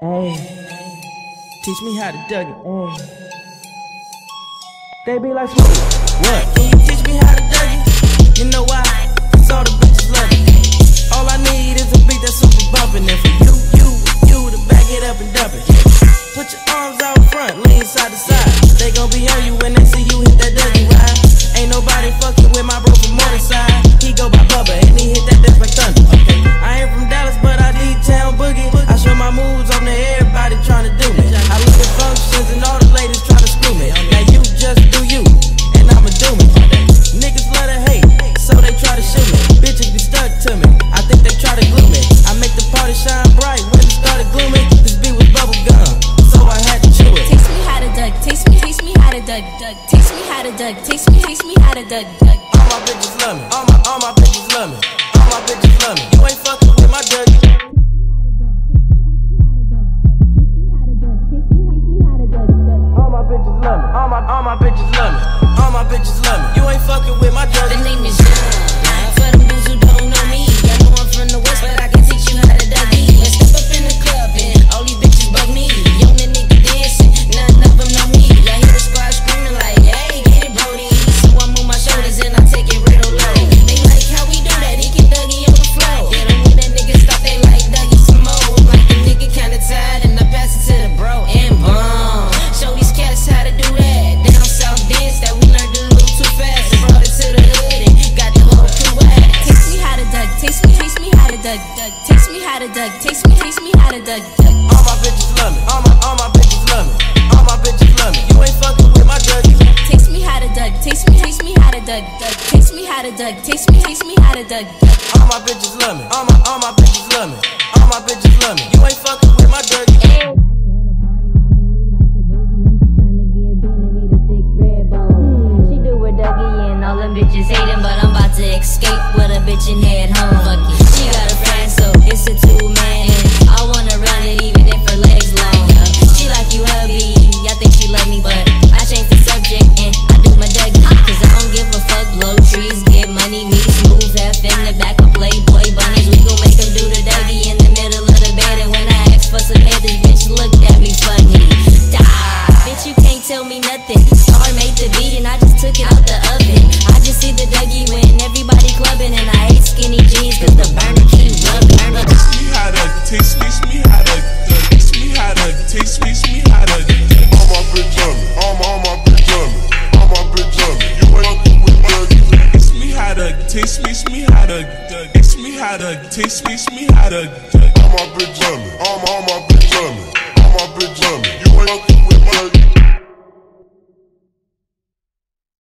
Teach me how to Dougie. They be like, what? Can you teach me how to Dougie? You know why? Cause all the bitches love it. All I need is a beat that's super bumpin'. And for you to back it up and dump it. Put your arms out front, lean side to side. They gon' be on you when they see you hit that Dougie ride. Ain't nobody fuckin' with my bro from morning side. He go by Bubba and he hit that death like thunder. Okay. I ain't from Dallas, but I need town boogie. I show my moves on to everybody tryna do me. I look at functions and all the ladies tryna screw me. Now you just do you, and I'ma do me. Niggas love to hate, so they try to shoot me. Bitches be stuck to me, I think they try to glue me. I make the party shine bright when it started glooming. This beat was bubble gum, so I had to chew it. Teach me how to Doug, teach me how to Doug, teach me how to Doug, teach me how to Doug. All my bitches love me, all my bitches love me. All my bitches love me. You ain't fucking with my Dougie. All my bitches love me. All my bitches love me. All my bitches love me. You ain't fucking with my Dougie. The name is John. For them dudes who don't know me, I know I'm from the West, but I can teach you how to Dougie. Let's step up in the club and all these bitches bug me. Young nigga dancing, none of them know me. I hear the squad screaming like, hey, get it, Brody. So I move my shoulders and I take it right low. They like how we do that. He can Dougie on the floor. Yeah, when that nigga stop, they like Dougie some more. Like the nigga kinda tired and I pass it to the bro and boom. Teach me how to Doug, teach me how to Doug. All my bitches love me, all my bitches love me. All my bitches love me. You ain't fucking with my Dougie. Teach me how to Doug, teach me how to Doug, teach me how to Doug, teach me how to Doug. All my bitches love me, all my bitches love me. All my bitches love me. You ain't fucking with my Dougie. I love the party, I don't really like the boogie. I'm just trying to get beating me the thick red bone. She do with Dougie and all them bitches hating, but I'm about to escape with a bitch and head home. She got a friend, so it's a two-man. I wanna run it even if her legs long. She like you heavy, I think she love me, but I change the subject and I do my Dougie. Cause I don't give a fuck, blow trees, get money, me move half in the back of Playboy bunnies. We gon' make them do the Dougie in the middle of the bed. And when I ask for some head, this bitch looked at me funny. Bitch, you can't tell me nothing. Star made the beat and I just took it out the oven. I just see the Dougie when everybody clubbing and I hate skinny jeans cause the burner keep rubbing. Teach me how to, teach me how to, teach me how to, teach me how to. All my bitch on me, all my bitch on me, all my bitch on me. You ain't fucking with Dougie. Teach me how to, teach me how to, teach me how to, teach me how to. All my bitch on me, all my